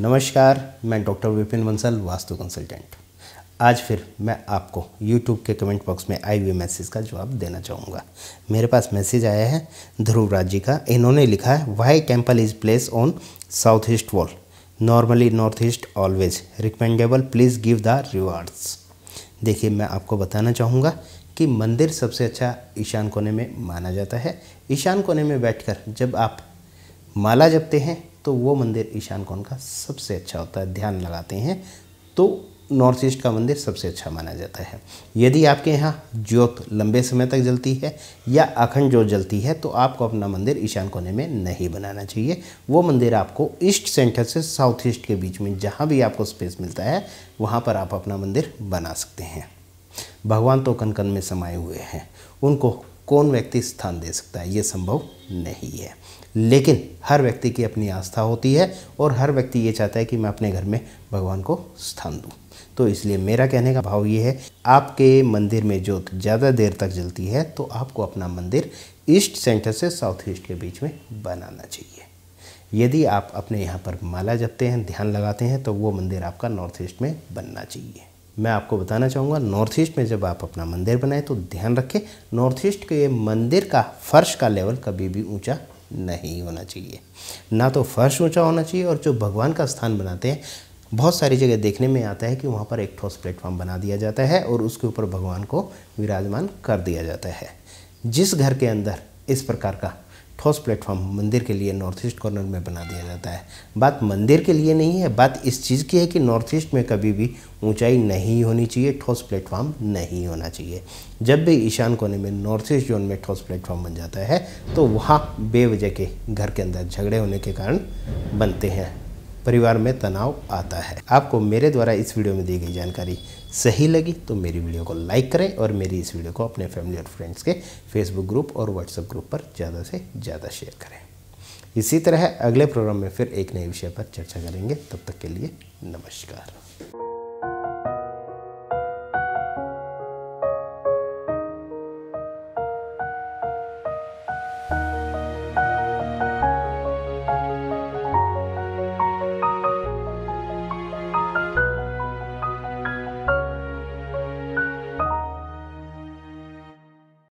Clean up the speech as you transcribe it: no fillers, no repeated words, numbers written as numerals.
नमस्कार, मैं doctor Vipin वंसल, vastu consultant. आज फिर मैं आपको YouTube के कमेंट बॉक्स में आए हुए मैसेज का जवाब देना चाहूँगा। मेरे पास मैसेज आया है ध्रुव राज जी का। इन्होंने लिखा है, why temple is place on south east wall, normally north east always, recommendable, please give the rewards. देखिए, मैं आपको बताना चाहूँगा कि मंदिर सबसे अच्छा ईशान कोने में माना जाता है। ईशान कोने में बैठकर जब आप माला जपते हैं तो वो मंदिर ईशान कोण का सबसे अच्छा होता है। ध्यान लगाते हैं तो नॉर्थ ईस्ट का मंदिर सबसे अच्छा माना जाता है। यदि आपके यहाँ ज्योत लंबे समय तक जलती है या अखंड ज्योत जलती है तो आपको अपना मंदिर ईशान कोने में नहीं बनाना चाहिए। वो मंदिर आपको ईस्ट सेंटर से साउथ ईस्ट के बीच में जहाँ भी आपको स्पेस मिलता है वहाँ पर आप अपना मंदिर बना सकते हैं। भगवान तो कण कण में समाये हुए हैं, उनको कौन व्यक्ति स्थान दे सकता है, ये संभव नहीं है। लेकिन हर व्यक्ति की अपनी आस्था होती है और हर व्यक्ति ये चाहता है कि मैं अपने घर में भगवान को स्थान दूँ। तो इसलिए मेरा कहने का भाव ये है, आपके मंदिर में ज्योत ज़्यादा देर तक जलती है तो आपको अपना मंदिर ईस्ट सेंटर से साउथ ईस्ट के बीच में बनाना चाहिए। यदि आप अपने यहाँ पर माला जपते हैं, ध्यान लगाते हैं तो वो मंदिर आपका नॉर्थ ईस्ट में बनना चाहिए। मैं आपको बताना चाहूँगा, नॉर्थ ईस्ट में जब आप अपना मंदिर बनाएं तो ध्यान रखें, नॉर्थ ईस्ट के मंदिर का फर्श का लेवल कभी भी ऊंचा नहीं होना चाहिए। ना तो फर्श ऊंचा होना चाहिए, और जो भगवान का स्थान बनाते हैं बहुत सारी जगह देखने में आता है कि वहाँ पर एक ठोस प्लेटफॉर्म बना दिया जाता है और उसके ऊपर भगवान को विराजमान कर दिया जाता है। जिस घर के अंदर इस प्रकार का ठोस प्लेटफॉर्म मंदिर के लिए नॉर्थ ईस्ट कॉर्नर में बना दिया जाता है, बात मंदिर के लिए नहीं है, बात इस चीज़ की है कि नॉर्थ ईस्ट में कभी भी ऊंचाई नहीं होनी चाहिए, ठोस प्लेटफॉर्म नहीं होना चाहिए। जब भी ईशान कोने में नॉर्थ ईस्ट जोन में ठोस प्लेटफॉर्म बन जाता है तो वहाँ बेवजह के घर के अंदर झगड़े होने के कारण बनते हैं, परिवार में तनाव आता है। आपको मेरे द्वारा इस वीडियो में दी गई जानकारी सही लगी तो मेरी वीडियो को लाइक करें और मेरी इस वीडियो को अपने फैमिली और फ्रेंड्स के फेसबुक ग्रुप और व्हाट्सएप ग्रुप पर ज़्यादा से ज़्यादा शेयर करें। इसी तरह अगले प्रोग्राम में फिर एक नए विषय पर चर्चा करेंगे। तब तक के लिए नमस्कार।